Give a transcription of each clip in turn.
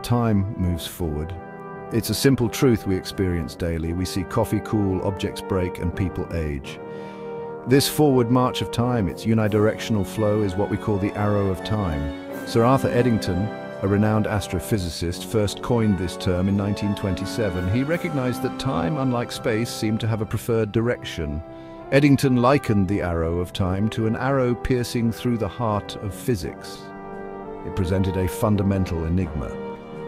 Time moves forward. It's a simple truth we experience daily. We see coffee cool, objects break, and people age. This forward march of time, its unidirectional flow, is what we call the Arrow of Time. Sir Arthur Eddington, a renowned astrophysicist, first coined this term in 1927. He recognized that time, unlike space, seemed to have a preferred direction. Eddington likened the Arrow of Time to an arrow piercing through the heart of physics. It presented a fundamental enigma.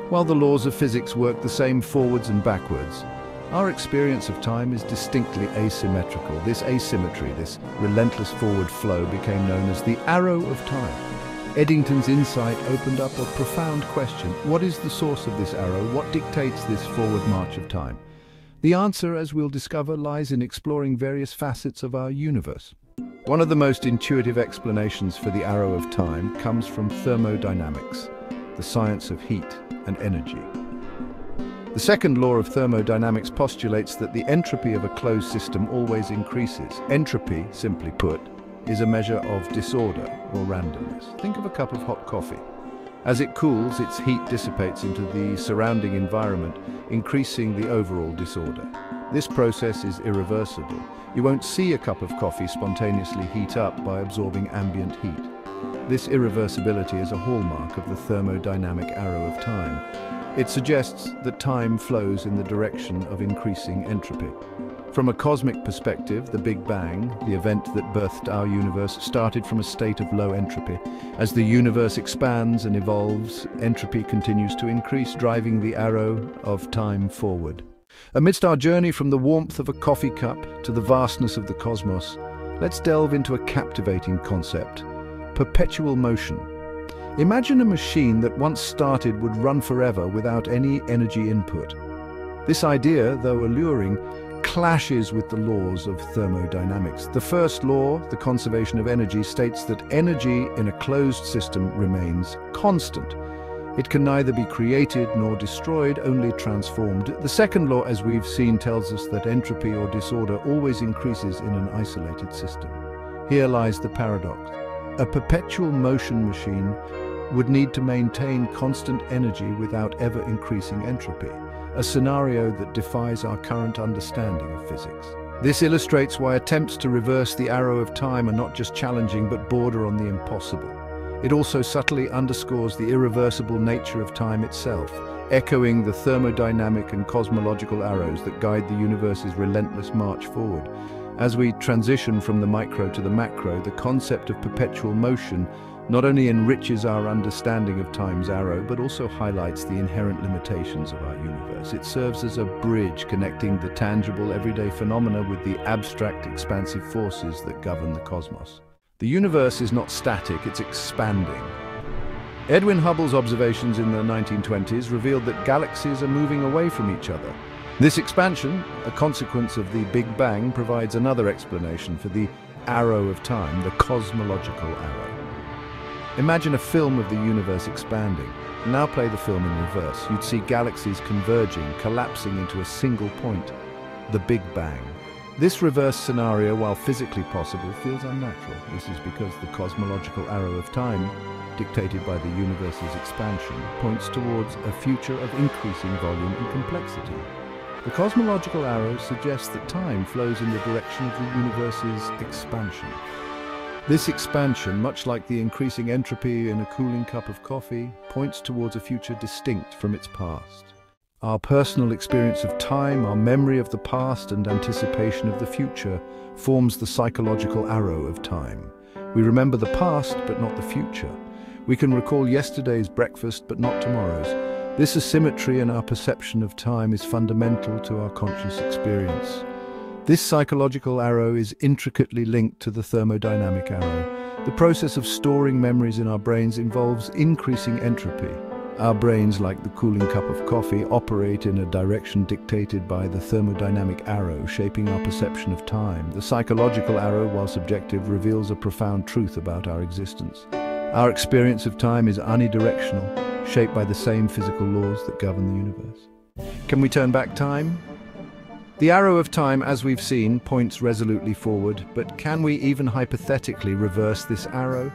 While the laws of physics work the same forwards and backwards, our experience of time is distinctly asymmetrical. This asymmetry, this relentless forward flow, became known as the Arrow of Time. Eddington's insight opened up a profound question. What is the source of this arrow? What dictates this forward march of time? The answer, as we'll discover, lies in exploring various facets of our universe. One of the most intuitive explanations for the Arrow of Time comes from thermodynamics, the science of heat and energy. The second law of thermodynamics postulates that the entropy of a closed system always increases. Entropy, simply put, is a measure of disorder or randomness. Think of a cup of hot coffee. As it cools, its heat dissipates into the surrounding environment, increasing the overall disorder. This process is irreversible. You won't see a cup of coffee spontaneously heat up by absorbing ambient heat. This irreversibility is a hallmark of the thermodynamic Arrow of Time. It suggests that time flows in the direction of increasing entropy. From a cosmic perspective, the Big Bang, the event that birthed our universe, started from a state of low entropy. As the universe expands and evolves, entropy continues to increase, driving the Arrow of Time forward. Amidst our journey from the warmth of a coffee cup to the vastness of the cosmos, let's delve into a captivating concept: perpetual motion. Imagine a machine that once started would run forever without any energy input. This idea, though alluring, clashes with the laws of thermodynamics. The first law, the conservation of energy, states that energy in a closed system remains constant. It can neither be created nor destroyed, only transformed. The second law, as we've seen, tells us that entropy or disorder always increases in an isolated system. Here lies the paradox. A perpetual motion machine would need to maintain constant energy without ever increasing entropy, a scenario that defies our current understanding of physics. This illustrates why attempts to reverse the Arrow of Time are not just challenging but border on the impossible. It also subtly underscores the irreversible nature of time itself, echoing the thermodynamic and cosmological arrows that guide the universe's relentless march forward. As we transition from the micro to the macro, the concept of perpetual motion not only enriches our understanding of time's arrow, but also highlights the inherent limitations of our universe. It serves as a bridge connecting the tangible everyday phenomena with the abstract expansive forces that govern the cosmos. The universe is not static, it's expanding. Edwin Hubble's observations in the 1920s revealed that galaxies are moving away from each other. This expansion, a consequence of the Big Bang, provides another explanation for the Arrow of Time, the cosmological arrow. Imagine a film of the universe expanding. Now play the film in reverse. You'd see galaxies converging, collapsing into a single point, the Big Bang. This reverse scenario, while physically possible, feels unnatural. This is because the cosmological Arrow of Time, dictated by the universe's expansion, points towards a future of increasing volume and complexity. The cosmological arrow suggests that time flows in the direction of the universe's expansion. This expansion, much like the increasing entropy in a cooling cup of coffee, points towards a future distinct from its past. Our personal experience of time, our memory of the past and anticipation of the future, forms the psychological Arrow of Time. We remember the past, but not the future. We can recall yesterday's breakfast, but not tomorrow's. This asymmetry in our perception of time is fundamental to our conscious experience. This psychological arrow is intricately linked to the thermodynamic arrow. The process of storing memories in our brains involves increasing entropy. Our brains, like the cooling cup of coffee, operate in a direction dictated by the thermodynamic arrow, shaping our perception of time. The psychological arrow, while subjective, reveals a profound truth about our existence. Our experience of time is unidirectional, shaped by the same physical laws that govern the universe. Can we turn back time? The Arrow of Time, as we've seen, points resolutely forward, but can we even hypothetically reverse this arrow?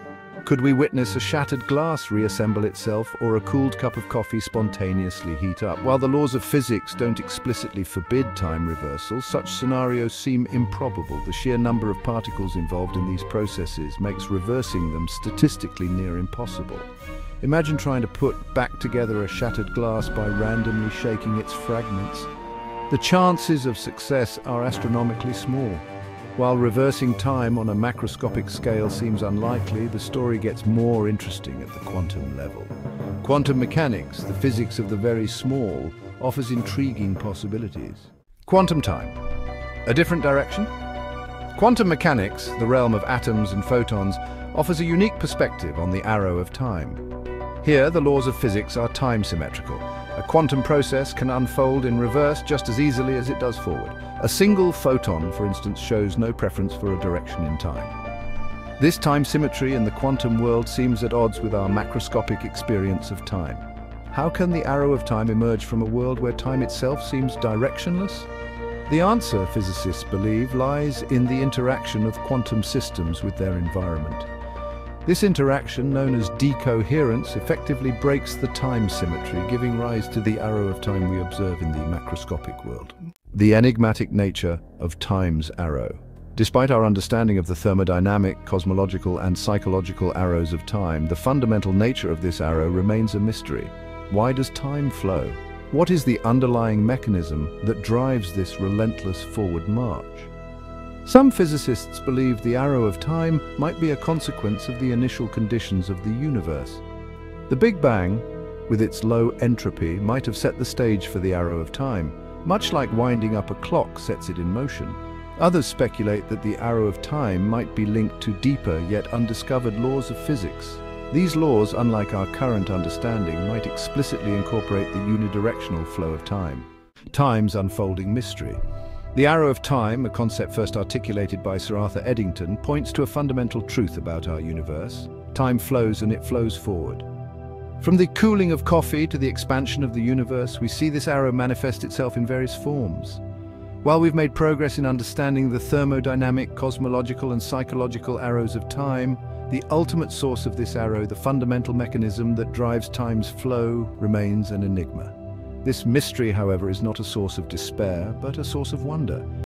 Could we witness a shattered glass reassemble itself or a cooled cup of coffee spontaneously heat up? While the laws of physics don't explicitly forbid time reversal, such scenarios seem improbable. The sheer number of particles involved in these processes makes reversing them statistically near impossible. Imagine trying to put back together a shattered glass by randomly shaking its fragments. The chances of success are astronomically small. While reversing time on a macroscopic scale seems unlikely, the story gets more interesting at the quantum level. Quantum mechanics, the physics of the very small, offers intriguing possibilities. Quantum time. A different direction? Quantum mechanics, the realm of atoms and photons, offers a unique perspective on the arrow of time. Here, the laws of physics are time symmetrical. A quantum process can unfold in reverse just as easily as it does forward. A single photon, for instance, shows no preference for a direction in time. This time symmetry in the quantum world seems at odds with our macroscopic experience of time. How can the arrow of time emerge from a world where time itself seems directionless? The answer, physicists believe, lies in the interaction of quantum systems with their environment. This interaction, known as decoherence, effectively breaks the time symmetry, giving rise to the arrow of time we observe in the macroscopic world. The enigmatic nature of time's arrow. Despite our understanding of the thermodynamic, cosmological, and psychological arrows of time, the fundamental nature of this arrow remains a mystery. Why does time flow? What is the underlying mechanism that drives this relentless forward march? Some physicists believe the arrow of time might be a consequence of the initial conditions of the universe. The Big Bang, with its low entropy, might have set the stage for the arrow of time, much like winding up a clock sets it in motion. Others speculate that the arrow of time might be linked to deeper yet undiscovered laws of physics. These laws, unlike our current understanding, might explicitly incorporate the unidirectional flow of time. Time's unfolding mystery. The arrow of time, a concept first articulated by Sir Arthur Eddington, points to a fundamental truth about our universe. Time flows and it flows forward. From the cooling of coffee to the expansion of the universe, we see this arrow manifest itself in various forms. While we've made progress in understanding the thermodynamic, cosmological, and psychological arrows of time, the ultimate source of this arrow, the fundamental mechanism that drives time's flow, remains an enigma. This mystery, however, is not a source of despair, but a source of wonder.